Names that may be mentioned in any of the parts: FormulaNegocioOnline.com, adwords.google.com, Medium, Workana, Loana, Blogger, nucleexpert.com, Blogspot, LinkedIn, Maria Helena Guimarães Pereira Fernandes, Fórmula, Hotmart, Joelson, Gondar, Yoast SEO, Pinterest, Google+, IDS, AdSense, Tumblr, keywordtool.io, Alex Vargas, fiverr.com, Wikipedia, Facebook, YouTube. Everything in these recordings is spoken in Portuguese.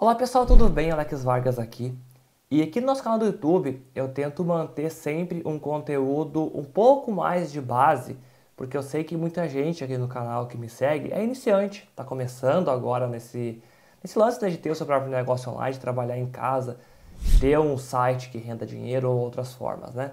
Olá pessoal, tudo bem? Alex Vargas aqui. E aqui no nosso canal do YouTube eu tento manter sempre um conteúdo um pouco mais de base, porque eu sei que muita gente aqui no canal que me segue é iniciante, está começando agora nesse lance de ter o seu próprio negócio online, de trabalhar em casa, ter um site que renda dinheiro ou outras formas, né?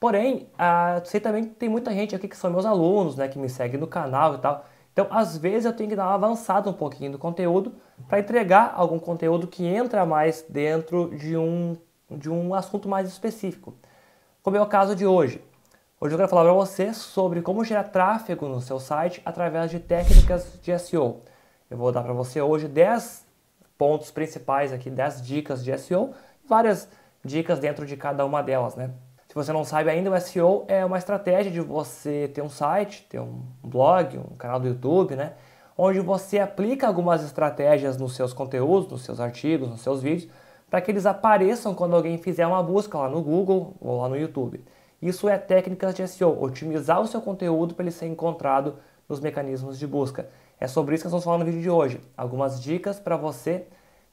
Porém, eu sei também que tem muita gente aqui que são meus alunos, né, que me seguem no canal e tal. Então, às vezes eu tenho que dar uma avançada um pouquinho do conteúdo para entregar algum conteúdo que entra mais dentro de um assunto mais específico. Como é o caso de hoje. Hoje eu quero falar para você sobre como gerar tráfego no seu site através de técnicas de SEO. Eu vou dar para você hoje 10 pontos principais aqui, 10 dicas de SEO, várias dicas dentro de cada uma delas, né? Se você não sabe ainda, o SEO é uma estratégia de você ter um site, ter um blog, um canal do YouTube, né? Onde você aplica algumas estratégias nos seus conteúdos, nos seus artigos, nos seus vídeos, para que eles apareçam quando alguém fizer uma busca lá no Google ou lá no YouTube. Isso é técnicas de SEO, otimizar o seu conteúdo para ele ser encontrado nos mecanismos de busca. É sobre isso que nós vamos falar no vídeo de hoje. Algumas dicas para você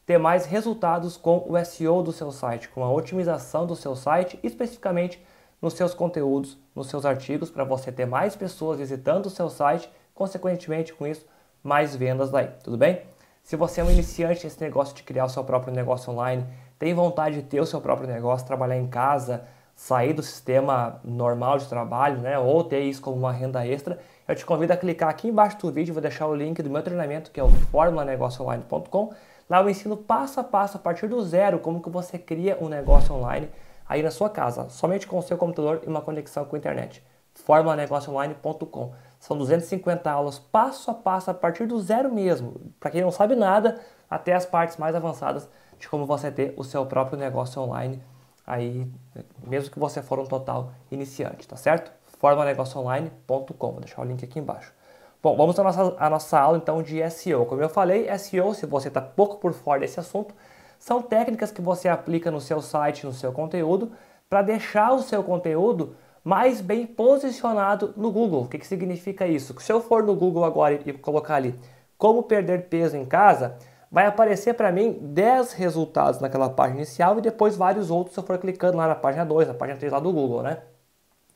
ter mais resultados com o SEO do seu site, com a otimização do seu site, especificamente nos seus conteúdos, nos seus artigos, para você ter mais pessoas visitando o seu site, consequentemente com isso, mais vendas daí, tudo bem? Se você é um iniciante nesse negócio de criar o seu próprio negócio online, tem vontade de ter o seu próprio negócio, trabalhar em casa, sair do sistema normal de trabalho, né, ou ter isso como uma renda extra, eu te convido a clicar aqui embaixo do vídeo, vou deixar o link do meu treinamento, que é o FormulaNegocioOnline.com. Lá eu ensino passo a passo, a partir do zero, como que você cria um negócio online aí na sua casa, somente com o seu computador e uma conexão com a internet. FormulaNegocioOnline.com. São 250 aulas passo a passo, a partir do zero mesmo, para quem não sabe nada, até as partes mais avançadas de como você ter o seu próprio negócio online, aí, mesmo que você for um total iniciante, tá certo? FormulaNegocioOnline.com. Vou deixar o link aqui embaixo. Bom, vamos à nossa aula então de SEO. Como eu falei, SEO, se você está pouco por fora desse assunto, são técnicas que você aplica no seu site, no seu conteúdo, para deixar o seu conteúdo mais bem posicionado no Google. O que significa isso? Se eu for no Google agora e colocar ali como perder peso em casa, vai aparecer para mim 10 resultados naquela página inicial e depois vários outros se eu for clicando lá na página 2, na página 3 lá do Google, né?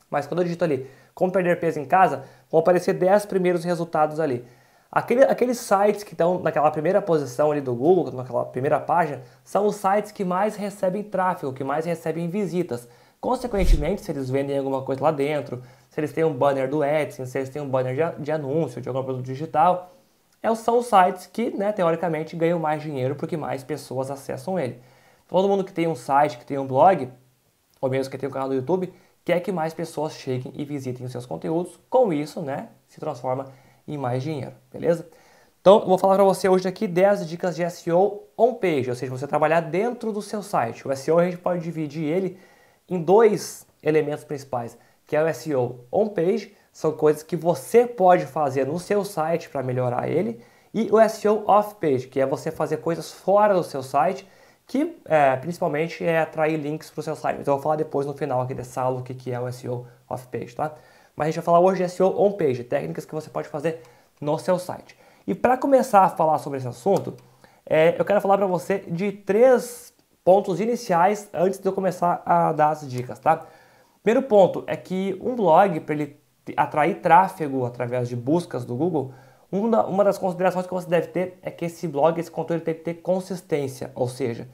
Mas quando eu digito ali, como perder peso em casa, vão aparecer 10 primeiros resultados ali. Aqueles sites que estão naquela primeira posição ali do Google, naquela primeira página, são os sites que mais recebem tráfego, que mais recebem visitas. Consequentemente, se eles vendem alguma coisa lá dentro, se eles têm um banner do AdSense, se eles têm um banner de anúncio, de algum produto digital, são os sites que, né, teoricamente, ganham mais dinheiro porque mais pessoas acessam ele. Todo mundo que tem um site, que tem um blog, ou mesmo que tem um canal do YouTube, quer que mais pessoas cheguem e visitem os seus conteúdos, com isso, né, se transforma em mais dinheiro, beleza? Então, eu vou falar para você hoje aqui 10 dicas de SEO on-page, ou seja, você trabalhar dentro do seu site. O SEO a gente pode dividir ele em dois elementos principais, que é o SEO on-page, são coisas que você pode fazer no seu site para melhorar ele, e o SEO off-page, que é você fazer coisas fora do seu site, que principalmente é atrair links para o seu site. Então eu vou falar depois no final aqui dessa aula o que é o SEO off-page, tá? Mas a gente vai falar hoje de SEO on-page, técnicas que você pode fazer no seu site. E para começar a falar sobre esse assunto, eu quero falar para você de 3 pontos iniciais antes de eu começar a dar as dicas, tá? Primeiro ponto é que um blog, para ele atrair tráfego através de buscas do Google, uma das considerações que você deve ter é que esse blog, esse conteúdo tem que ter consistência, ou seja,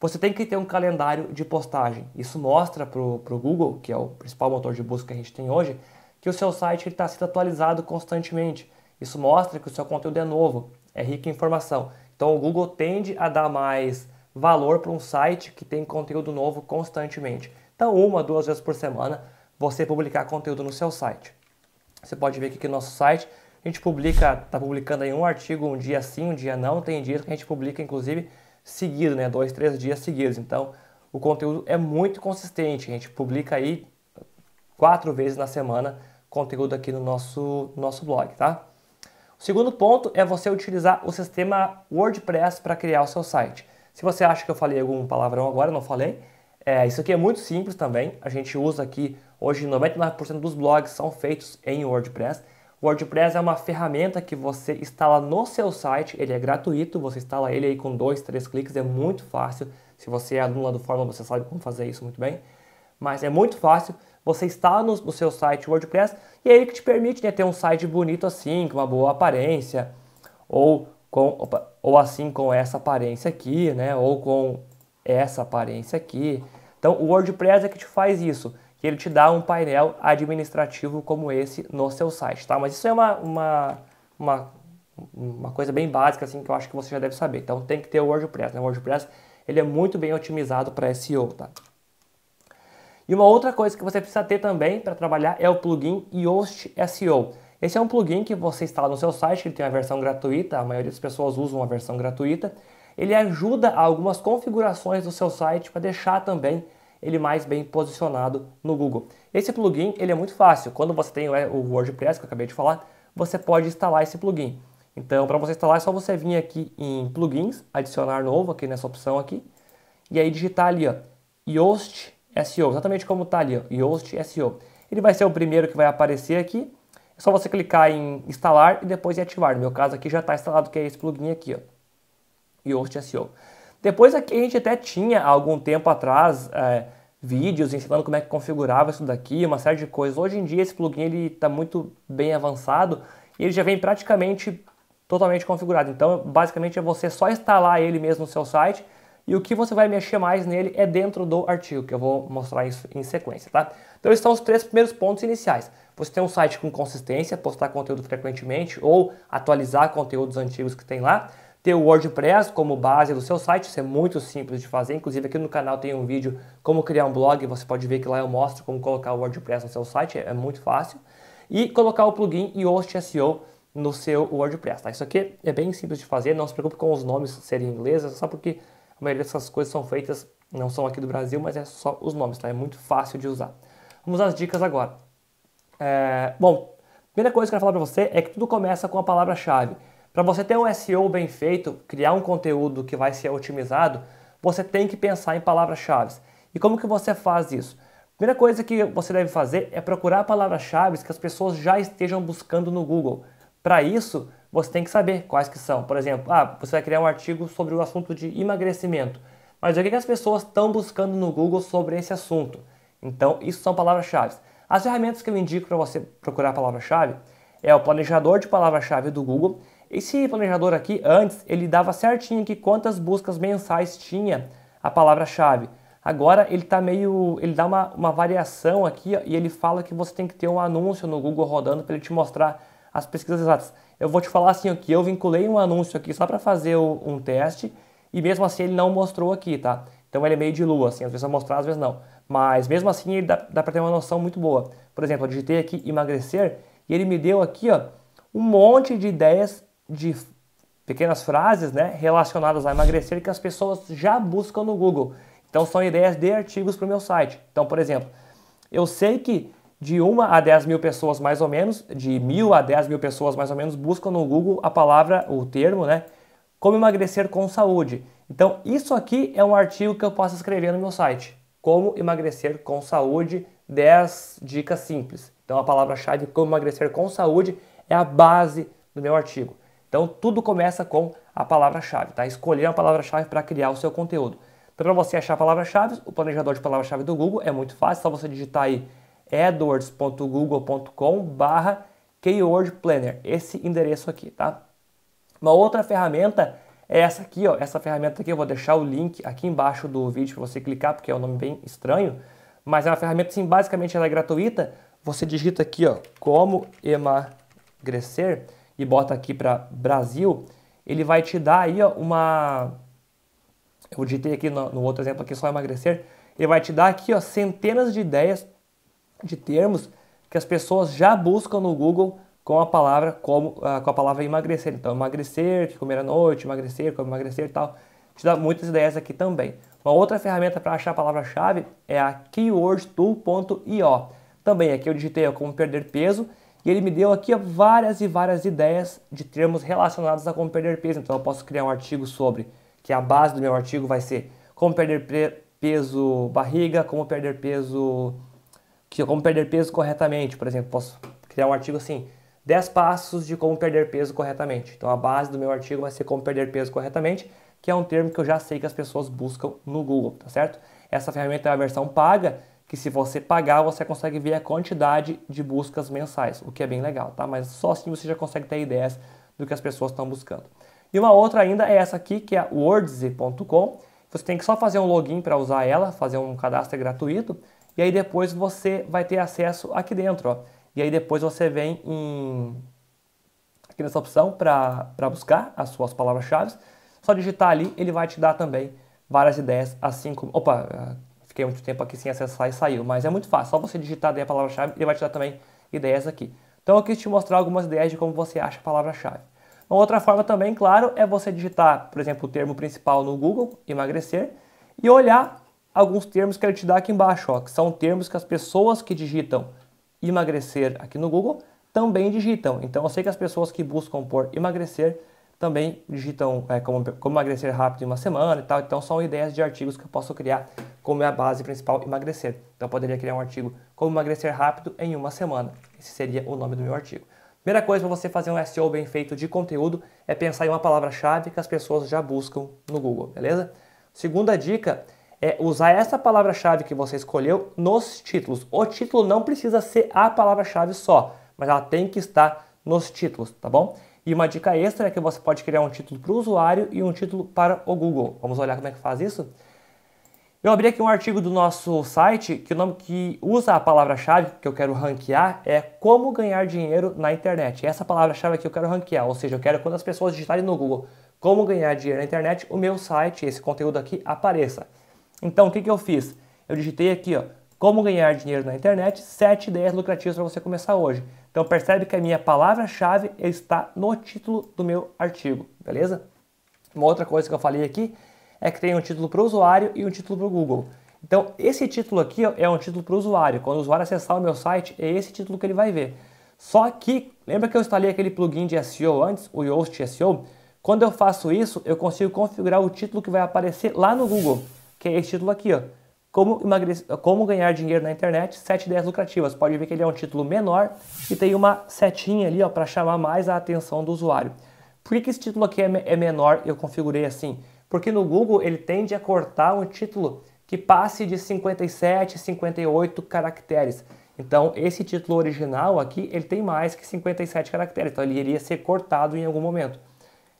você tem que ter um calendário de postagem. Isso mostra para o Google, que é o principal motor de busca que a gente tem hoje, que o seu site está sendo atualizado constantemente. Isso mostra que o seu conteúdo é novo, é rico em informação. Então o Google tende a dar mais valor para um site que tem conteúdo novo constantemente. Então 1 a 2 vezes por semana você publicar conteúdo no seu site. Você pode ver aqui que no nosso site a gente está publicando aí um artigo um dia sim, um dia não. Tem dias que a gente publica, inclusive, seguido, né? 2, 3 dias seguidos. Então, o conteúdo é muito consistente. A gente publica aí 4 vezes na semana conteúdo aqui no nosso blog, tá? O segundo ponto é você utilizar o sistema WordPress para criar o seu site. Se você acha que eu falei algum palavrão agora, não falei. Isso aqui é muito simples também. A gente usa aqui, hoje, 99% dos blogs são feitos em WordPress. WordPress é uma ferramenta que você instala no seu site, ele é gratuito, você instala ele aí com 2, 3 cliques, é muito fácil. Se você é aluno lá do Fórmula, você sabe como fazer isso muito bem. Mas é muito fácil, você instala no seu site WordPress e é ele que te permite, né, ter um site bonito assim, com uma boa aparência, ou assim com essa aparência aqui, né, ou com essa aparência aqui. Então o WordPress é que te faz isso. Ele te dá um painel administrativo como esse no seu site, tá? Mas isso é uma coisa bem básica, assim, que eu acho que você já deve saber. Então tem que ter o WordPress, né? O WordPress, ele é muito bem otimizado para SEO, tá? E uma outra coisa que você precisa ter também para trabalhar é o plugin Yoast SEO. Esse é um plugin que você instala no seu site, ele tem uma versão gratuita, a maioria das pessoas usam uma versão gratuita. Ele ajuda a algumas configurações do seu site para deixar também ele mais bem posicionado no Google. Esse plugin, ele é muito fácil. Quando você tem o WordPress, que eu acabei de falar, você pode instalar esse plugin. Então, para você instalar, é só você vir aqui em plugins, adicionar novo, aqui nessa opção aqui, e aí digitar ali, ó, Yoast SEO, exatamente como está ali, ó, Yoast SEO. Ele vai ser o primeiro que vai aparecer aqui. É só você clicar em instalar e depois em ativar. No meu caso aqui já está instalado, que é esse plugin aqui, ó, Yoast SEO. Depois aqui a gente até tinha, há algum tempo atrás, vídeos ensinando como é que configurava isso daqui, uma série de coisas. Hoje em dia esse plugin está muito bem avançado e ele já vem praticamente totalmente configurado. Então basicamente é você só instalar ele mesmo no seu site e o que você vai mexer mais nele é dentro do artigo, que eu vou mostrar isso em sequência, tá? Então esses são os 3 primeiros pontos iniciais. Você tem um site com consistência, postar conteúdo frequentemente ou atualizar conteúdos antigos que tem lá. Ter o WordPress como base do seu site, isso é muito simples de fazer, inclusive aqui no canal tem um vídeo como criar um blog, você pode ver que lá eu mostro como colocar o WordPress no seu site, é muito fácil. E colocar o plugin Yoast SEO no seu WordPress, tá? Isso aqui é bem simples de fazer, não se preocupe com os nomes serem ingleses, só porque a maioria dessas coisas são feitas, não são aqui do Brasil, mas é só os nomes, tá? É muito fácil de usar. Vamos às dicas agora. Bom, a primeira coisa que eu quero falar para você é que tudo começa com a palavra-chave. Para você ter um SEO bem feito, criar um conteúdo que vai ser otimizado, você tem que pensar em palavras-chave. E como que você faz isso? A primeira coisa que você deve fazer é procurar palavras-chave que as pessoas já estejam buscando no Google. Para isso, você tem que saber quais que são. Por exemplo, você vai criar um artigo sobre o assunto de emagrecimento. Mas o que as pessoas estão buscando no Google sobre esse assunto? Então, isso são palavras-chave. As ferramentas que eu indico para você procurar palavra-chave é o planejador de palavra-chave do Google. Esse planejador aqui, antes, ele dava certinho que quantas buscas mensais tinha a palavra-chave. Agora ele tá meio, ele dá uma variação aqui, ó, e ele fala que você tem que ter um anúncio no Google rodando para ele te mostrar as pesquisas exatas. Eu vou te falar assim, ó, que eu vinculei um anúncio aqui só para fazer um teste e mesmo assim ele não mostrou aqui, tá? Então ele é meio de lua, assim, às vezes vai mostrar, às vezes não. Mas mesmo assim ele dá para ter uma noção muito boa. Por exemplo, eu digitei aqui emagrecer e ele me deu aqui, ó, um monte de ideias de pequenas frases, né, relacionadas a emagrecer que as pessoas já buscam no Google. Então são ideias de artigos para o meu site. Então, por exemplo, eu sei que de 1 a 10 mil pessoas mais ou menos, de 1.000 a 10 mil pessoas mais ou menos buscam no Google a palavra, o termo, né, como emagrecer com saúde. Então isso aqui é um artigo que eu posso escrever no meu site. Como emagrecer com saúde, 10 dicas simples. Então a palavra-chave como emagrecer com saúde é a base do meu artigo. Então tudo começa com a palavra-chave, tá? Escolher a palavra-chave para criar o seu conteúdo. Então para você achar a palavra-chave, o planejador de palavra-chave do Google é muito fácil, só você digitar aí adwords.google.com/keyword planner, esse endereço aqui, tá? Uma outra ferramenta é essa aqui, ó, essa ferramenta aqui eu vou deixar o link aqui embaixo do vídeo para você clicar, porque é um nome bem estranho, mas é uma ferramenta assim, basicamente ela é gratuita. Você digita aqui, ó, como emagrecer e bota aqui para Brasil, ele vai te dar aí, ó, uma... Eu digitei aqui no outro exemplo aqui, só emagrecer. Ele vai te dar aqui, ó, centenas de ideias de termos que as pessoas já buscam no Google com a palavra, com a palavra emagrecer. Então, emagrecer, que comer à noite, emagrecer, como emagrecer e tal. Te dá muitas ideias aqui também. Uma outra ferramenta para achar a palavra-chave é a keywordtool.io. Também aqui eu digitei, ó, como perder peso. E ele me deu aqui, ó, várias e várias ideias de termos relacionados a como perder peso. Então eu posso criar um artigo sobre, que a base do meu artigo vai ser como perder peso barriga, como perder peso corretamente, por exemplo. Posso criar um artigo assim, 10 passos de como perder peso corretamente. Então a base do meu artigo vai ser como perder peso corretamente, que é um termo que eu já sei que as pessoas buscam no Google, tá certo? Essa ferramenta é a versão paga, que se você pagar, você consegue ver a quantidade de buscas mensais, o que é bem legal, tá? Mas só assim você já consegue ter ideias do que as pessoas estão buscando. E uma outra ainda é essa aqui, que é a adwords.google.com. Você tem que só fazer um login para usar ela, fazer um cadastro gratuito, e aí depois você vai ter acesso aqui dentro, ó. E aí depois você vem aqui nessa opção para buscar as suas palavras-chave. Só digitar ali, ele vai te dar também várias ideias, assim como... Opa, fiquei muito tempo aqui sem acessar e saiu, mas é muito fácil. Só você digitar a palavra-chave, ele vai te dar também ideias aqui. Então eu quis te mostrar algumas ideias de como você acha a palavra-chave. Uma outra forma também, claro, é você digitar, por exemplo, o termo principal no Google, emagrecer, e olhar alguns termos que ele te dá aqui embaixo, ó, que são termos que as pessoas que digitam emagrecer aqui no Google também digitam. Então eu sei que as pessoas que buscam por emagrecer também digitam como emagrecer rápido em uma semana e tal. Então são ideias de artigos que eu posso criar como é a base principal emagrecer. Então eu poderia criar um artigo como emagrecer rápido em uma semana. Esse seria o nome do meu artigo. Primeira coisa para você fazer um SEO bem feito de conteúdo é pensar em uma palavra-chave que as pessoas já buscam no Google, beleza? Segunda dica é usar essa palavra-chave que você escolheu nos títulos. O título não precisa ser a palavra-chave só, mas ela tem que estar nos títulos, tá bom? E uma dica extra é que você pode criar um título para o usuário e um título para o Google. Vamos olhar como é que faz isso? Eu abri aqui um artigo do nosso site, que o nome que usa a palavra-chave que eu quero ranquear é Como Ganhar Dinheiro na Internet. Essa palavra-chave aqui eu quero ranquear, ou seja, eu quero quando as pessoas digitarem no Google Como Ganhar Dinheiro na Internet, o meu site, esse conteúdo aqui, apareça. Então, o que eu fiz? Eu digitei aqui, ó, como ganhar dinheiro na internet, 7 ideias lucrativas para você começar hoje. Então, percebe que a minha palavra-chave está no título do meu artigo, beleza? Uma outra coisa que eu falei aqui é que tem um título para o usuário e um título para o Google. Então, esse título aqui ó, é um título para o usuário. Quando o usuário acessar o meu site, é esse título que ele vai ver. Só que, lembra que eu instalei aquele plugin de SEO antes, o Yoast SEO? Quando eu faço isso, eu consigo configurar o título que vai aparecer lá no Google, que é esse título aqui, ó, como ganhar dinheiro na internet, 7 ideias lucrativas. Pode ver que ele é um título menor e tem uma setinha ali para chamar mais a atenção do usuário. Por que esse título aqui é menor? Eu configurei assim, porque no Google ele tende a cortar um título que passe de 57, 58 caracteres. Então esse título original aqui, ele tem mais que 57 caracteres, então ele iria ser cortado em algum momento.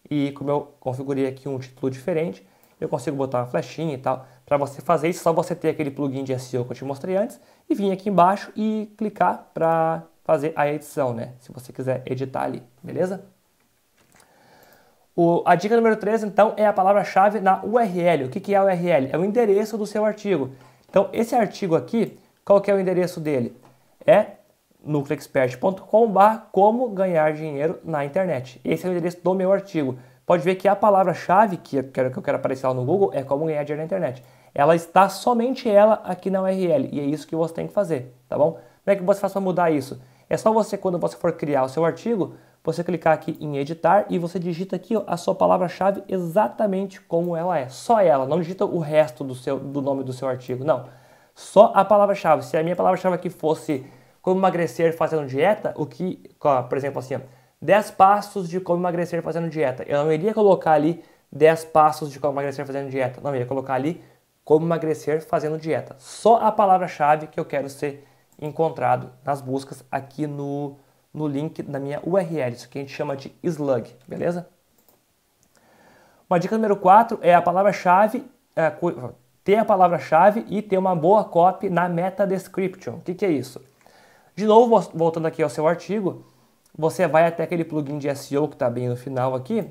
E como eu configurei aqui um título diferente, eu consigo botar uma flechinha e tal. Para você fazer isso, só você ter aquele plugin de SEO que eu te mostrei antes e vir aqui embaixo e clicar para fazer a edição, né? Se você quiser editar ali, beleza? A dica número 3, então, é a palavra-chave na URL. O que é a URL? É o endereço do seu artigo. Então, esse artigo aqui, qual que é o endereço dele? É nucleexpert.com/ como ganhar dinheiro na internet. Esse é o endereço do meu artigo. Pode ver que a palavra-chave que eu quero aparecer lá no Google é como ganhar dinheiro na internet. Ela está somente ela aqui na URL e é isso que você tem que fazer, tá bom? Como é que você faz para mudar isso? É só você, quando você for criar o seu artigo, você clicar aqui em editar e você digita aqui ó, a sua palavra-chave exatamente como ela é. Só ela, não digita o resto do nome do seu artigo, não. Só a palavra-chave. Se a minha palavra-chave aqui fosse como emagrecer fazendo dieta, o que, por exemplo assim, ó, 10 passos de como emagrecer fazendo dieta. Eu não iria colocar ali 10 passos de como emagrecer fazendo dieta. Não, eu iria colocar ali como emagrecer fazendo dieta. Só a palavra-chave que eu quero ser encontrado nas buscas aqui no link da minha URL. Isso que a gente chama de slug, beleza? Uma dica número 4 é a palavra-chave, ter a palavra-chave e ter uma boa copy na meta description. O que é isso? De novo, voltando aqui ao seu artigo, você vai até aquele plugin de SEO que está bem no final aqui.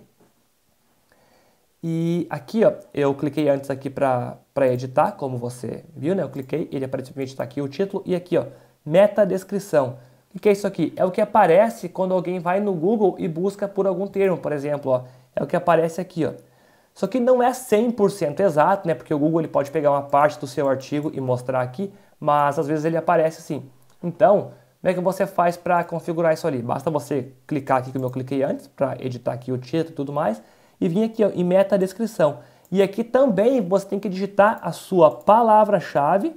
E aqui, ó, eu cliquei antes aqui para editar, como você viu, né? Eu cliquei, ele apareceu para editar aqui o título. E aqui, ó, meta descrição. O que é isso aqui? É o que aparece quando alguém vai no Google e busca por algum termo, por exemplo, ó. É o que aparece aqui, ó. Só que não é 100% exato, né? Porque o Google ele pode pegar uma parte do seu artigo e mostrar aqui, mas às vezes ele aparece assim. Então... Como é que você faz para configurar isso ali? Basta você clicar aqui, como eu cliquei antes, para editar aqui o título e tudo mais, e vir aqui ó, em meta descrição. E aqui também você tem que digitar a sua palavra-chave,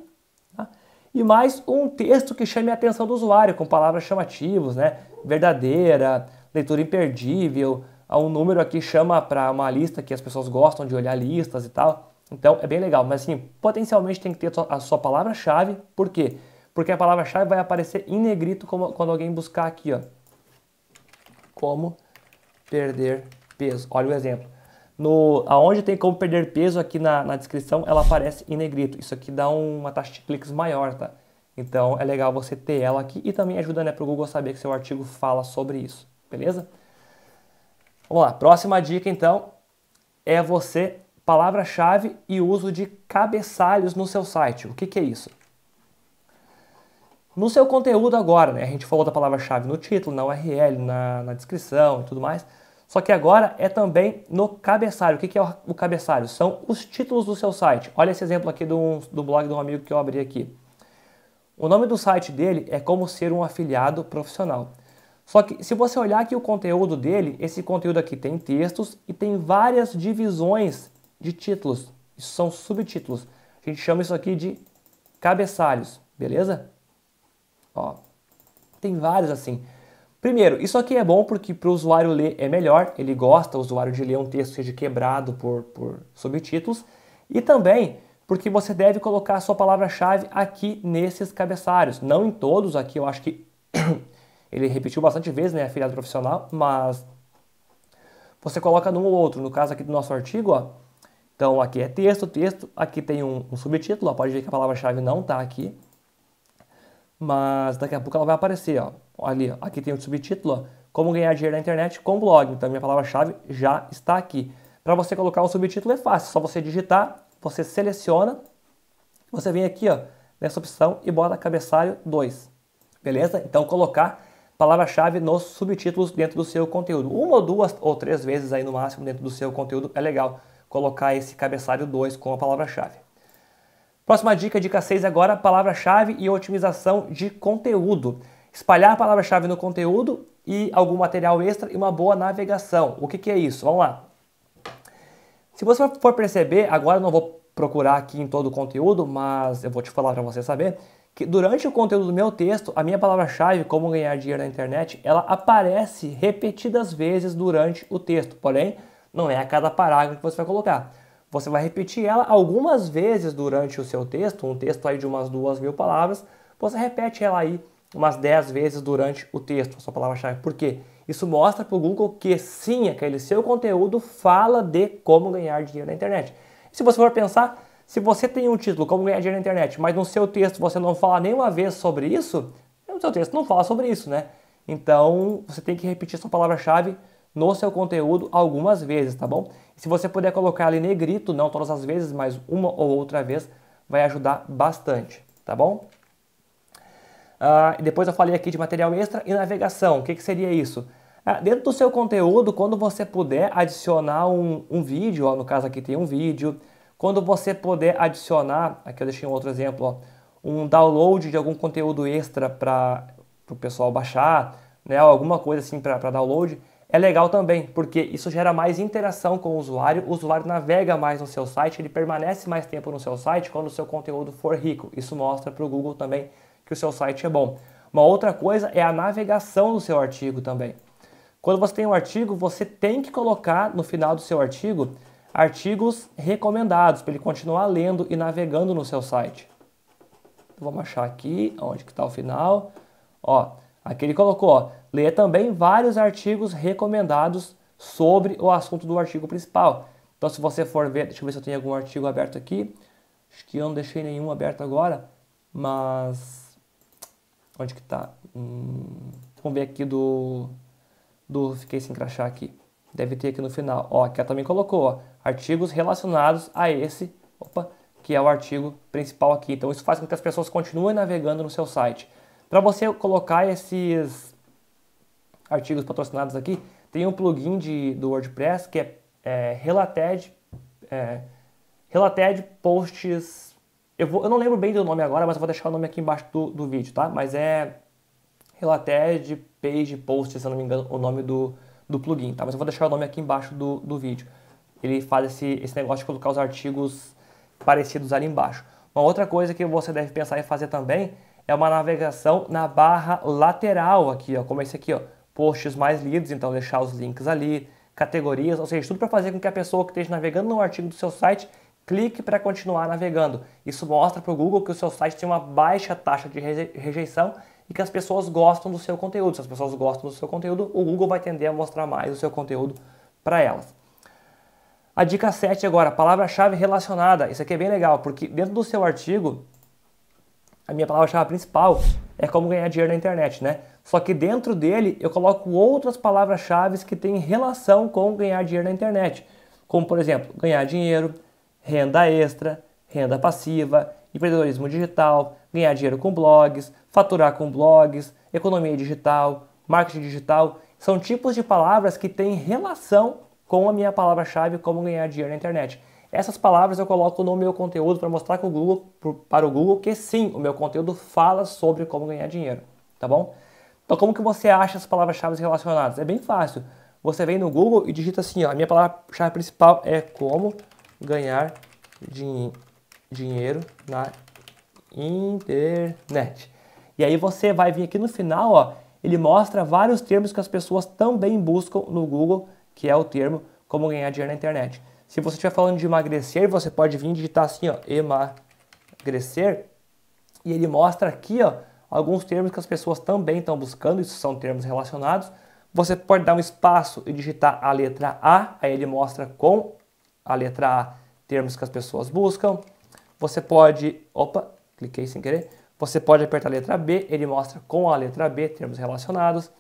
tá? E mais um texto que chame a atenção do usuário, com palavras chamativas, né? verdadeira, leitura imperdível. Um número aqui chama para uma lista que as pessoas gostam de olhar listas e tal. Então é bem legal, mas assim, potencialmente tem que ter a sua palavra-chave. Por quê? Porque a palavra-chave vai aparecer em negrito quando alguém buscar aqui, ó. Como perder peso. Olha o exemplo. Aonde tem como perder peso aqui na descrição, ela aparece em negrito. Isso aqui dá uma taxa de cliques maior, tá? Então é legal você ter ela aqui e também ajuda, né, para o Google saber que seu artigo fala sobre isso, beleza? Vamos lá, próxima dica então é você, palavra-chave e uso de cabeçalhos no seu site. O que que é isso? No seu conteúdo agora, né? A gente falou da palavra-chave no título, na URL, na descrição e tudo mais. Só que agora é também no cabeçalho. O que que é o cabeçalho? São os títulos do seu site. Olha esse exemplo aqui do blog de um amigo que eu abri aqui. O nome do site dele é Como Ser um Afiliado Profissional. Só que se você olhar aqui o conteúdo dele, esse conteúdo aqui tem textos e tem várias divisões de títulos. Isso são subtítulos. A gente chama isso aqui de cabeçalhos, beleza? Ó, tem vários assim. Primeiro, isso aqui é bom porque para o usuário ler é melhor. Ele gosta, o usuário, de ler um texto que seja quebrado por subtítulos. E também porque você deve colocar a sua palavra-chave aqui nesses cabeçalhos. Não em todos, aqui eu acho que ele repetiu bastante vezes, né, afiliado profissional, mas você coloca num ou outro. No caso aqui do nosso artigo, ó, então aqui é texto, texto, aqui tem um subtítulo, ó, pode ver que a palavra-chave não está aqui, mas daqui a pouco ela vai aparecer, ó, ali, ó, aqui tem um subtítulo, ó, Como Ganhar Dinheiro na Internet com Blog, então minha palavra-chave já está aqui. Para você colocar um subtítulo é fácil, só você digitar, você seleciona, você vem aqui, ó, nessa opção e bota cabeçalho 2. Beleza? Então colocar palavra-chave nos subtítulos dentro do seu conteúdo. Uma ou duas ou três vezes aí no máximo dentro do seu conteúdo é legal colocar esse cabeçalho 2 com a palavra-chave. Próxima dica, dica 6 agora, palavra-chave e otimização de conteúdo. Espalhar a palavra-chave no conteúdo e algum material extra e uma boa navegação. O que que é isso? Vamos lá. Se você for perceber, agora eu não vou procurar aqui em todo o conteúdo, mas eu vou te falar para você saber que durante o conteúdo do meu texto, a minha palavra-chave, como ganhar dinheiro na internet, ela aparece repetidas vezes durante o texto. Porém, não é a cada parágrafo que você vai colocar. Você vai repetir ela algumas vezes durante o seu texto, um texto aí de umas 2.000 palavras, você repete ela aí umas 10 vezes durante o texto, a sua palavra-chave. Por quê? Isso mostra para o Google que sim, aquele seu conteúdo fala de como ganhar dinheiro na internet. E se você for pensar, se você tem um título, Como Ganhar Dinheiro na Internet, mas no seu texto você não fala nenhuma vez sobre isso, o seu texto não fala sobre isso, né? Então você tem que repetir sua palavra-chave no seu conteúdo algumas vezes, tá bom? E se você puder colocar ali negrito, não todas as vezes, mas uma ou outra vez, vai ajudar bastante, tá bom? Depois eu falei aqui de material extra e navegação. O que que seria isso? Dentro do seu conteúdo, quando você puder adicionar um vídeo, ó, no caso aqui tem um vídeo, quando você puder adicionar, aqui eu deixei um outro exemplo, ó, um download de algum conteúdo extra para o pessoal baixar, né, alguma coisa assim para download, é legal também, porque isso gera mais interação com o usuário navega mais no seu site, ele permanece mais tempo no seu site quando o seu conteúdo for rico. Isso mostra para o Google também que o seu site é bom. Uma outra coisa é a navegação do seu artigo também. Quando você tem um artigo, você tem que colocar no final do seu artigo artigos recomendados, para ele continuar lendo e navegando no seu site. Vamos achar aqui, onde que está o final. Ó, aqui ele colocou, ó, leia também vários artigos recomendados sobre o assunto do artigo principal. Então se você for ver, deixa eu ver se eu tenho algum artigo aberto aqui. Acho que eu não deixei nenhum aberto agora, mas... Onde que está? Vamos ver aqui Fiquei sem crachá aqui. Deve ter aqui no final. Ó, aqui ela também colocou, ó, artigos relacionados a esse, que é o artigo principal aqui. Então isso faz com que as pessoas continuem navegando no seu site. Para você colocar esses artigos patrocinados aqui, tem um plugin do WordPress que é Related Posts. Eu não lembro bem do nome agora, mas eu vou deixar o nome aqui embaixo do vídeo, tá? Mas é Related Page Posts, se eu não me engano, o nome do plugin, tá? Mas eu vou deixar o nome aqui embaixo do vídeo. Ele faz esse negócio de colocar os artigos parecidos ali embaixo. Uma outra coisa que você deve pensar em fazer também é uma navegação na barra lateral aqui, ó, como esse aqui, ó, posts mais lidos, então deixar os links ali, categorias, ou seja, tudo para fazer com que a pessoa que esteja navegando no artigo do seu site clique para continuar navegando. Isso mostra para o Google que o seu site tem uma baixa taxa de rejeição e que as pessoas gostam do seu conteúdo. Se as pessoas gostam do seu conteúdo, o Google vai tender a mostrar mais o seu conteúdo para elas. A dica 7 agora, palavra-chave relacionada. Isso aqui é bem legal, porque dentro do seu artigo, a minha palavra-chave principal é como ganhar dinheiro na internet, né? Só que dentro dele eu coloco outras palavras-chave que têm relação com ganhar dinheiro na internet. Como, por exemplo, ganhar dinheiro, renda extra, renda passiva, empreendedorismo digital, ganhar dinheiro com blogs, faturar com blogs, economia digital, marketing digital. São tipos de palavras que têm relação com a minha palavra-chave como ganhar dinheiro na internet. Essas palavras eu coloco no meu conteúdo para mostrar para o Google que sim, o meu conteúdo fala sobre como ganhar dinheiro, tá bom? Então como que você acha as palavras-chave relacionadas? É bem fácil. Você vem no Google e digita assim, ó, a minha palavra-chave principal é como ganhar dinheiro na internet. E aí você vai vir aqui no final, ó, ele mostra vários termos que as pessoas também buscam no Google, que é o termo como ganhar dinheiro na internet. Se você estiver falando de emagrecer, você pode vir e digitar assim, ó, emagrecer, e ele mostra aqui, ó, alguns termos que as pessoas também estão buscando, isso são termos relacionados. Você pode dar um espaço e digitar a letra A, aí ele mostra com a letra A termos que as pessoas buscam. Você pode, opa, cliquei sem querer. Você pode apertar a letra B, ele mostra com a letra B termos relacionados.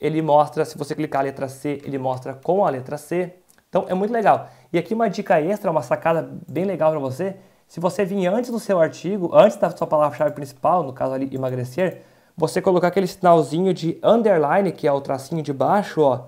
Ele mostra, se você clicar a letra C, ele mostra com a letra C. Então é muito legal. E aqui uma dica extra, uma sacada bem legal para você. Se você vir antes do seu artigo, antes da sua palavra-chave principal, no caso ali emagrecer, você colocar aquele sinalzinho de underline, que é o tracinho de baixo, ó,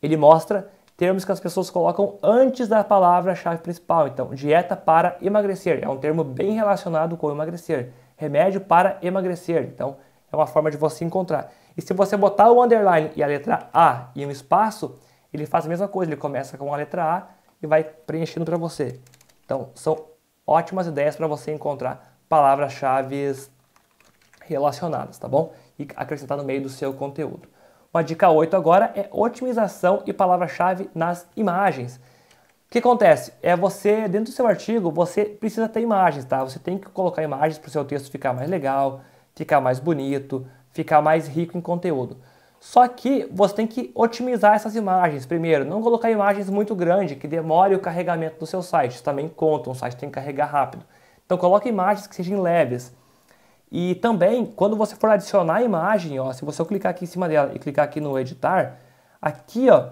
ele mostra termos que as pessoas colocam antes da palavra-chave principal. Então, dieta para emagrecer, é um termo bem relacionado com emagrecer. Remédio para emagrecer, então é uma forma de você encontrar. E se você botar o underline e a letra A e um espaço, ele faz a mesma coisa, ele começa com a letra A e vai preenchendo para você. Então, são ótimas ideias para você encontrar palavras-chave relacionadas, tá bom? E acrescentar no meio do seu conteúdo. Uma dica 8 agora é otimização e palavra-chave nas imagens. O que acontece? É você, dentro do seu artigo, você precisa ter imagens, tá? Você tem que colocar imagens para o seu texto ficar mais legal, ficar mais bonito, ficar mais rico em conteúdo. Só que você tem que otimizar essas imagens. Primeiro, não colocar imagens muito grandes que demore o carregamento do seu site. Isso também conta, um site tem que carregar rápido. Então coloque imagens que sejam leves. E também, quando você for adicionar a imagem, ó, se você clicar aqui em cima dela e clicar aqui no editar, aqui, ó,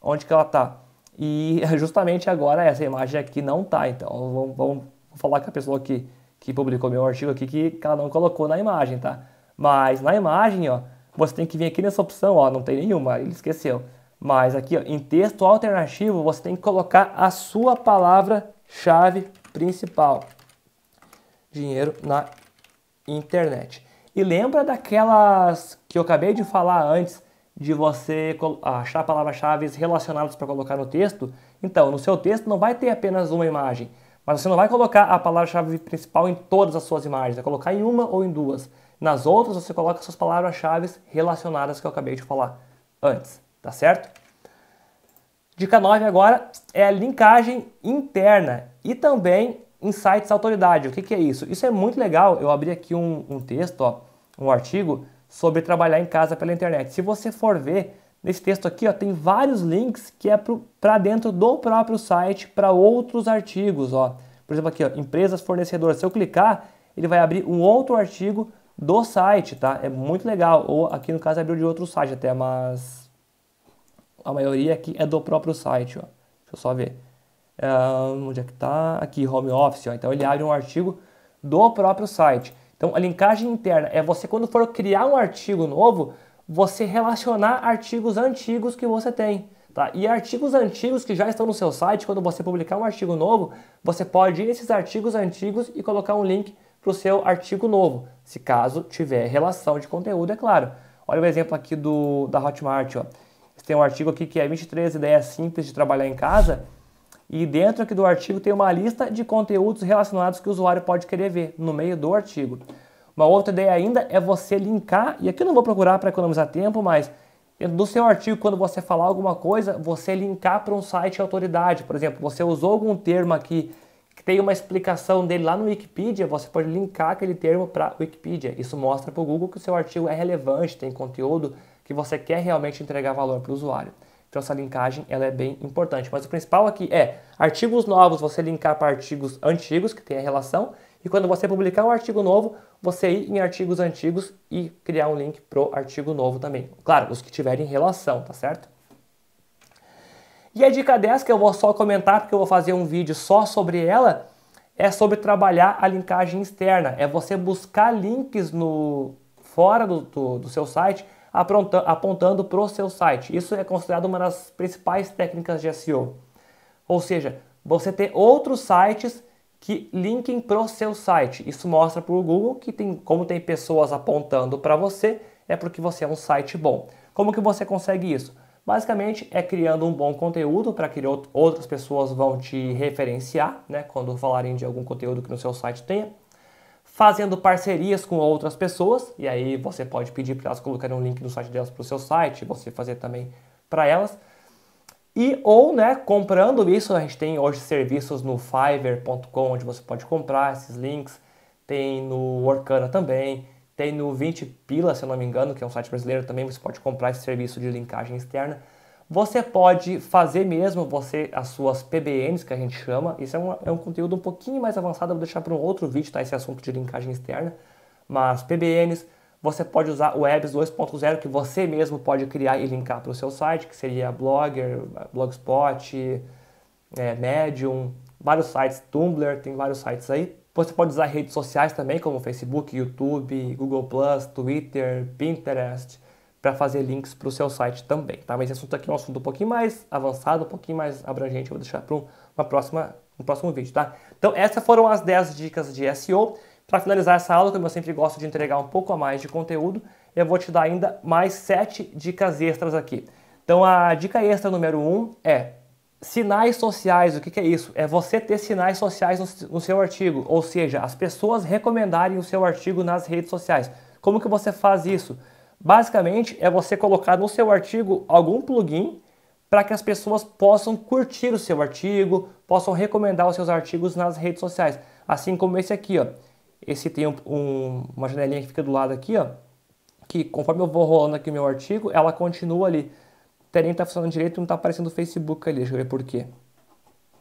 onde que ela tá? E justamente agora essa imagem aqui não tá. Então vamos falar com a pessoa que publicou meu artigo aqui que ela não colocou na imagem, tá? Mas na imagem, ó, você tem que vir aqui nessa opção, ó, não tem nenhuma, ele esqueceu. Mas aqui, ó, em texto alternativo, você tem que colocar a sua palavra-chave principal. Dinheiro na internet. E lembra daquelas que eu acabei de falar antes, de você achar palavras-chave relacionadas para colocar no texto? Então, no seu texto não vai ter apenas uma imagem, mas você não vai colocar a palavra-chave principal em todas as suas imagens, vai colocar em uma ou em duas. Nas outras, você coloca suas palavras-chave relacionadas que eu acabei de falar antes, tá certo? Dica 9 agora é a linkagem interna e também em sites autoridade. O que é isso? Isso é muito legal. Eu abri aqui um texto, ó, um artigo sobre trabalhar em casa pela internet. Se você for ver, nesse texto aqui, ó, tem vários links que é para dentro do próprio site, para outros artigos, ó. Por exemplo, aqui, ó, empresas fornecedoras. Se eu clicar, ele vai abrir um outro artigo do site, tá? É muito legal. Ou aqui no caso abriu de outro site até, mas a maioria aqui é do próprio site, ó. Deixa eu só ver. Onde é que tá? Aqui, home office, ó. Então ele abre um artigo do próprio site. Então a linkagem interna é você, quando for criar um artigo novo, você relacionar artigos antigos que você tem, tá? E artigos antigos que já estão no seu site, quando você publicar um artigo novo, você pode ir nesses artigos antigos e colocar um link para o seu artigo novo, se caso tiver relação de conteúdo, é claro. Olha o exemplo aqui da Hotmart, ó. Tem um artigo aqui que é 23 ideias simples de trabalhar em casa, e dentro aqui do artigo tem uma lista de conteúdos relacionados que o usuário pode querer ver no meio do artigo. Uma outra ideia ainda é você linkar, e aqui eu não vou procurar para economizar tempo, mas dentro do seu artigo, quando você falar alguma coisa, você linkar para um site de autoridade. Por exemplo, você usou algum termo aqui que tem uma explicação dele lá no Wikipedia, você pode linkar aquele termo para o Wikipedia. Isso mostra para o Google que o seu artigo é relevante, tem conteúdo que você quer realmente entregar valor para o usuário. Então essa linkagem ela é bem importante. Mas o principal aqui é artigos novos, você linkar para artigos antigos, que tem a relação. E quando você publicar um artigo novo, você ir em artigos antigos e criar um link para o artigo novo também. Claro, os que tiverem relação, tá certo? E a dica 10, que eu vou só comentar, porque eu vou fazer um vídeo só sobre ela, é sobre trabalhar a linkagem externa. É você buscar links fora do seu site, apontando para o seu site. Isso é considerado uma das principais técnicas de SEO. Ou seja, você ter outros sites que linkem para o seu site. Isso mostra para o Google que como tem pessoas apontando para você, é porque você é um site bom. Como que você consegue isso? Basicamente é criando um bom conteúdo para que outras pessoas vão te referenciar, né, quando falarem de algum conteúdo que no seu site tenha. Fazendo parcerias com outras pessoas, e aí você pode pedir para elas colocarem um link no site delas para o seu site, você fazer também para elas. E ou, né, comprando isso, a gente tem hoje serviços no fiverr.com, onde você pode comprar esses links, tem no Workana também, tem no 20pila, se eu não me engano, que é um site brasileiro também, você pode comprar esse serviço de linkagem externa. Você pode fazer mesmo as suas PBNs, que a gente chama. Isso é um conteúdo um pouquinho mais avançado, eu vou deixar para um outro vídeo, tá, esse assunto de linkagem externa. Mas PBNs, você pode usar o Webs 2.0, que você mesmo pode criar e linkar para o seu site, que seria Blogger, Blogspot, Medium, vários sites, Tumblr, tem vários sites aí. Você pode usar redes sociais também, como Facebook, YouTube, Google+, Twitter, Pinterest, para fazer links para o seu site também, tá? Mas esse assunto aqui é um assunto um pouquinho mais avançado, um pouquinho mais abrangente, eu vou deixar para um próximo vídeo, tá? Então essas foram as 10 dicas de SEO. Para finalizar essa aula, como eu sempre gosto de entregar um pouco a mais de conteúdo, eu vou te dar ainda mais 7 dicas extras aqui. Então a dica extra número 1 é sinais sociais. O que é isso? É você ter sinais sociais no seu artigo, ou seja, as pessoas recomendarem o seu artigo nas redes sociais. Como que você faz isso? Basicamente é você colocar no seu artigo algum plugin para que as pessoas possam curtir o seu artigo, possam recomendar os seus artigos nas redes sociais. Assim como esse aqui, ó. Esse tem uma janelinha que fica do lado aqui, ó, que conforme eu vou rolando aqui o meu artigo, ela continua ali. Nem tá funcionando direito, não tá aparecendo o Facebook ali, deixa eu ver por quê.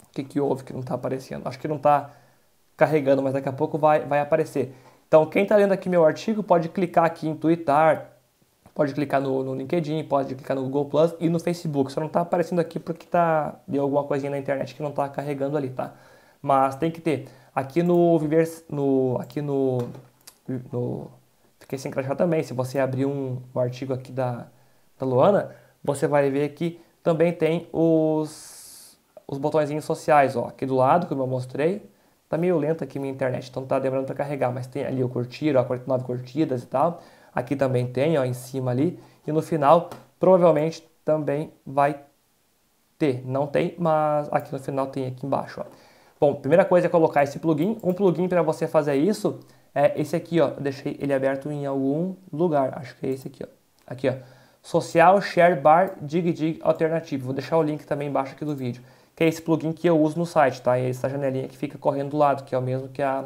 O que que houve que não tá aparecendo? Acho que não tá carregando, mas daqui a pouco vai aparecer. Então quem tá lendo aqui meu artigo pode clicar aqui em Twitter, pode clicar no LinkedIn, pode clicar no Google+ e no Facebook. Só não tá aparecendo aqui porque deu alguma coisinha na internet que não tá carregando ali, tá? Mas tem que ter. Aqui Fiquei sem crachá também. Se você abrir um artigo aqui da Loana, você vai ver que também tem os botõezinhos sociais, ó. Aqui do lado, como eu mostrei. Tá meio lenta aqui minha internet, então tá demorando para carregar. Mas tem ali o curtir, ó, 49 curtidas e tal. Aqui também tem, ó, em cima ali. E no final, provavelmente também vai ter. Não tem, mas aqui no final tem aqui embaixo, ó. Bom, primeira coisa é colocar esse plugin. Um plugin para você fazer isso é esse aqui, ó. Eu deixei ele aberto em algum lugar. Acho que é esse aqui, ó. Aqui, ó. Social Share Bar Dig Alternative. Vou deixar o link também embaixo aqui do vídeo. Que é esse plugin que eu uso no site, tá? E essa janelinha que fica correndo do lado, que é o mesmo que a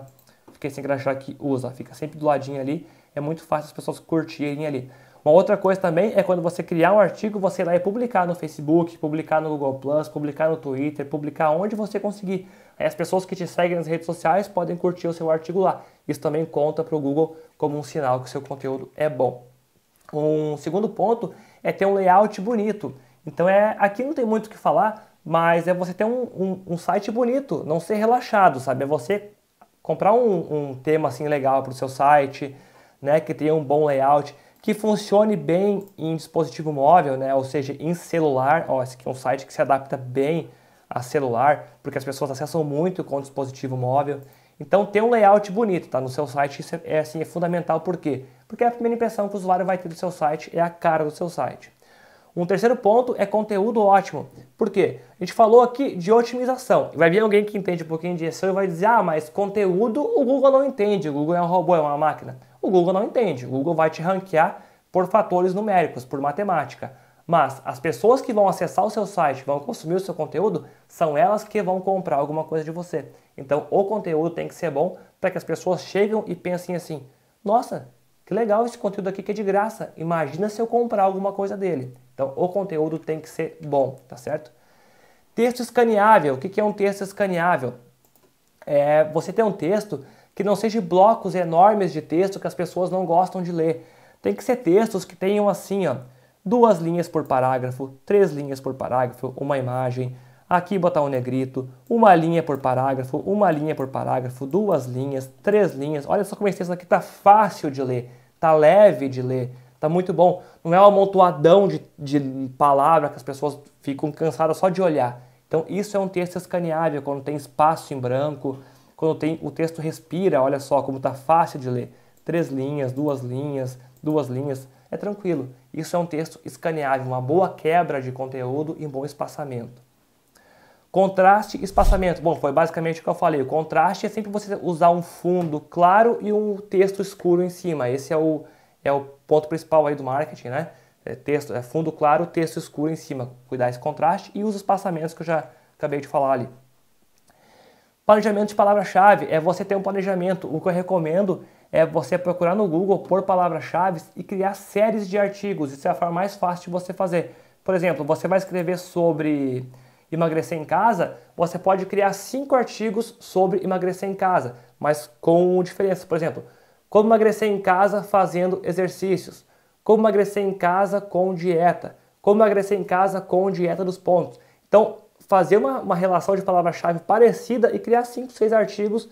Fiquei Sem Crachá que usa. Fica sempre do ladinho ali. É muito fácil as pessoas curtirem ali. Uma outra coisa também é quando você criar um artigo, você ir lá e publicar no Facebook, publicar no Google+, publicar no Twitter, publicar onde você conseguir. Aí as pessoas que te seguem nas redes sociais podem curtir o seu artigo lá. Isso também conta para o Google como um sinal que o seu conteúdo é bom. Um segundo ponto é ter um layout bonito. Então aqui não tem muito o que falar, mas é você ter um site bonito, não ser relaxado, sabe? É você comprar um tema assim legal para o seu site, né? Que tenha um bom layout, que funcione bem em dispositivo móvel, né? Ou seja, em celular. Ó, esse aqui é um site que se adapta bem a celular, porque as pessoas acessam muito com o dispositivo móvel. Então ter um layout bonito, tá? No seu site isso é fundamental. Por quê? Porque a primeira impressão que o usuário vai ter do seu site é a cara do seu site. Um terceiro ponto é conteúdo ótimo. Por quê? A gente falou aqui de otimização. Vai vir alguém que entende um pouquinho de SEO e vai dizer, ah, mas conteúdo o Google não entende, o Google é um robô, é uma máquina. o Google não entende. O Google vai te ranquear por fatores numéricos, por matemática. Mas as pessoas que vão acessar o seu site, vão consumir o seu conteúdo, são elas que vão comprar alguma coisa de você. Então o conteúdo tem que ser bom para que as pessoas cheguem e pensem assim, nossa, que legal esse conteúdo aqui que é de graça, imagina se eu comprar alguma coisa dele. Então o conteúdo tem que ser bom, tá certo? Texto escaneável. O que é um texto escaneável? É você ter um texto que não seja blocos enormes de texto que as pessoas não gostam de ler. Tem que ser textos que tenham assim, ó, 2 linhas por parágrafo, 3 linhas por parágrafo, uma imagem, aqui botar um negrito, 1 linha por parágrafo, 1 linha por parágrafo, 2 linhas, 3 linhas. Olha só como esse texto aqui tá fácil de ler, tá leve de ler, tá muito bom. Não é um amontoadão de palavras que as pessoas ficam cansadas só de olhar. Então isso é um texto escaneável, quando tem espaço em branco, quando tem, o texto respira, olha só como tá fácil de ler. 3 linhas, 2 linhas, 2 linhas, é tranquilo. Isso é um texto escaneável, uma boa quebra de conteúdo e bom espaçamento. Contraste e espaçamento. Bom, foi basicamente o que eu falei. O contraste é sempre você usar um fundo claro e um texto escuro em cima. Esse é o ponto principal aí do marketing, né? É fundo claro, texto escuro em cima. Cuidar desse contraste e os espaçamentos que eu já acabei de falar ali. Planejamento de palavra-chave. É você ter um planejamento. O que eu recomendo é você procurar no Google por palavras-chave e criar séries de artigos. Isso é a forma mais fácil de você fazer. Por exemplo, você vai escrever sobre emagrecer em casa, você pode criar 5 artigos sobre emagrecer em casa, mas com diferença. Por exemplo, como emagrecer em casa fazendo exercícios, como emagrecer em casa com dieta, como emagrecer em casa com dieta dos pontos. Então, fazer uma relação de palavra-chave parecida e criar 5, 6 artigos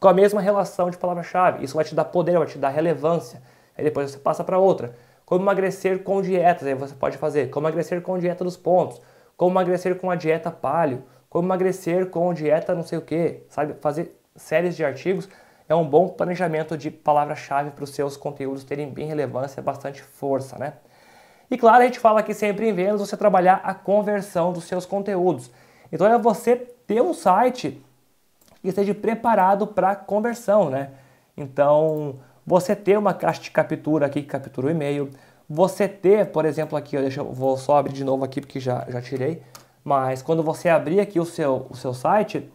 com a mesma relação de palavra-chave. Isso vai te dar poder, vai te dar relevância. Aí depois você passa para outra. Como emagrecer com dietas, aí você pode fazer como emagrecer com dieta dos pontos, como emagrecer com a dieta paleo, como emagrecer com dieta não sei o que, sabe? Fazer séries de artigos é um bom planejamento de palavra-chave para os seus conteúdos terem bem relevância, bastante força, né? E claro, a gente fala aqui sempre em vendas, você trabalhar a conversão dos seus conteúdos. Então é você ter um site que esteja preparado para conversão, né? Então, você ter uma caixa de captura aqui que captura o e-mail, você ter, por exemplo, aqui, vou só abrir de novo aqui porque já tirei, mas quando você abrir aqui o seu site,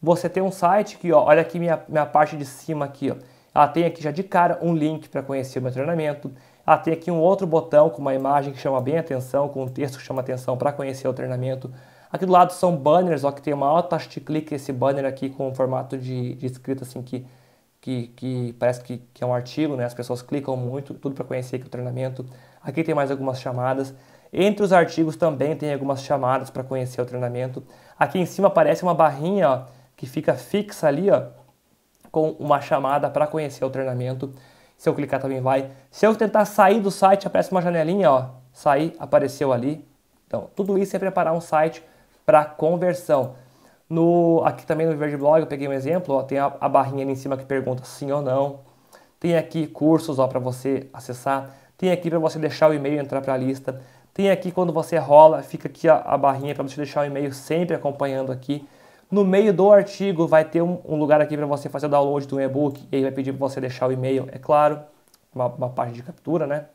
você tem um site que, ó, olha aqui minha parte de cima aqui, ó, ela tem aqui já de cara um link para conhecer o meu treinamento, ela tem aqui um outro botão com uma imagem que chama bem atenção, com um texto que chama atenção para conhecer o treinamento. Aqui do lado são banners, ó, que tem uma alta taxa de clique, esse banner aqui com um formato de escrita assim que parece que é um artigo, né? As pessoas clicam muito, tudo para conhecer aqui o treinamento. Aqui tem mais algumas chamadas. Entre os artigos também tem algumas chamadas para conhecer o treinamento. Aqui em cima aparece uma barrinha, ó, que fica fixa ali, ó, com uma chamada para conhecer o treinamento. Se eu clicar também vai. Se eu tentar sair do site, aparece uma janelinha, ó, sair, apareceu ali. Então, tudo isso é preparar um site para conversão. Aqui também no Verde Blog eu peguei um exemplo, ó, tem a barrinha ali em cima que pergunta sim ou não. Tem aqui cursos para você acessar. Tem aqui para você deixar o e-mail e entrar para a lista. Tem aqui quando você rola, fica aqui a barrinha para você deixar o e-mail sempre acompanhando aqui. No meio do artigo vai ter um lugar aqui para você fazer o download do e-book. E aí vai pedir para você deixar o e-mail, é claro, uma parte de captura, né?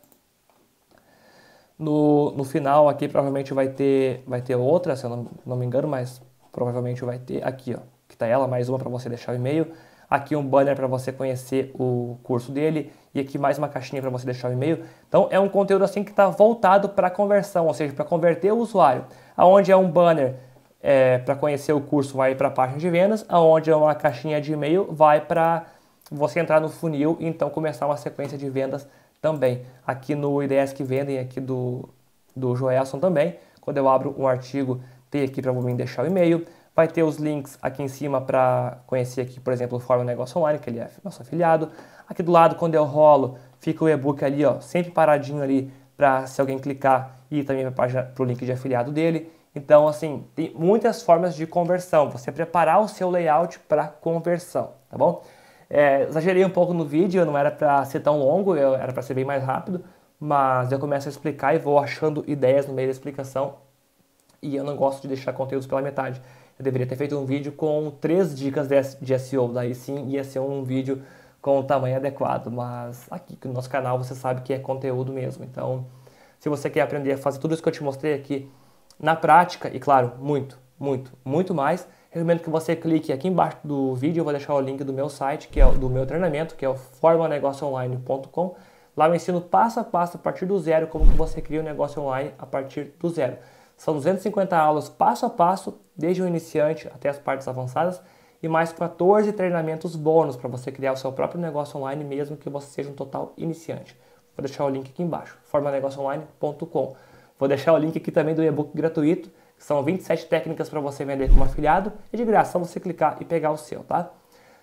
No final aqui provavelmente vai ter outra, se eu não me engano, mas provavelmente vai ter aqui, ó, que tá ela, mais uma para você deixar o e-mail, aqui um banner para você conhecer o curso dele e aqui mais uma caixinha para você deixar o e-mail. Então é um conteúdo assim que está voltado para conversão, ou seja, para converter o usuário. Aonde é um banner para conhecer o curso vai para a página de vendas, aonde é uma caixinha de e-mail vai para você entrar no funil e então começar uma sequência de vendas também. Aqui no IDS que vendem, aqui do Joelson também, quando eu abro um artigo aqui para mim deixar o e-mail, vai ter os links aqui em cima para conhecer aqui, por exemplo, o Fórmula Negócio Online, que ele é nosso afiliado. Aqui do lado, quando eu rolo, fica o e-book ali, ó, sempre paradinho ali para se alguém clicar e também para o link de afiliado dele. Então, assim, tem muitas formas de conversão, você preparar o seu layout para conversão, tá bom? Exagerei um pouco no vídeo, não era para ser tão longo, era para ser bem mais rápido, mas eu começo a explicar e vou achando ideias no meio da explicação. E eu não gosto de deixar conteúdos pela metade. Eu deveria ter feito um vídeo com 3 dicas de SEO, daí sim ia ser um vídeo com o tamanho adequado, mas aqui no nosso canal você sabe que é conteúdo mesmo. Então, se você quer aprender a fazer tudo isso que eu te mostrei aqui na prática, e claro, muito mais, recomendo que você clique aqui embaixo do vídeo. Eu vou deixar o link do meu site, que é do meu treinamento, que é o FormulaNegocioOnline.com. Lá eu ensino passo a passo, a partir do zero, como que você cria um negócio online a partir do zero. São 250 aulas passo a passo, desde o iniciante até as partes avançadas, e mais 14 treinamentos bônus para você criar o seu próprio negócio online, mesmo que você seja um total iniciante. Vou deixar o link aqui embaixo, formanegocioonline.com. Vou deixar o link aqui também do e-book gratuito, que são 27 técnicas para você vender como afiliado, e de graça, só você clicar e pegar o seu, tá?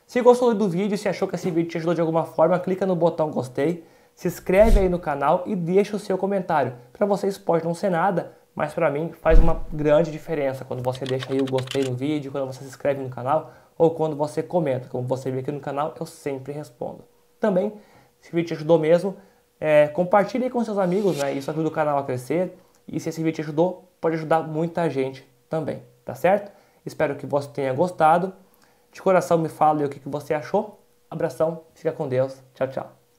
Se gostou do vídeo, se achou que esse vídeo te ajudou de alguma forma, clica no botão gostei, se inscreve aí no canal e deixa o seu comentário. Para vocês pode não ser nada, mas para mim faz uma grande diferença quando você deixa aí o gostei no vídeo, quando você se inscreve no canal, ou quando você comenta. Como você vê aqui no canal, eu sempre respondo. Também, se o vídeo te ajudou mesmo, compartilhe com seus amigos, né? Isso ajuda o canal a crescer. E se esse vídeo te ajudou, pode ajudar muita gente também, tá certo? Espero que você tenha gostado. De coração me fala aí o que você achou. Abração, fica com Deus. Tchau, tchau.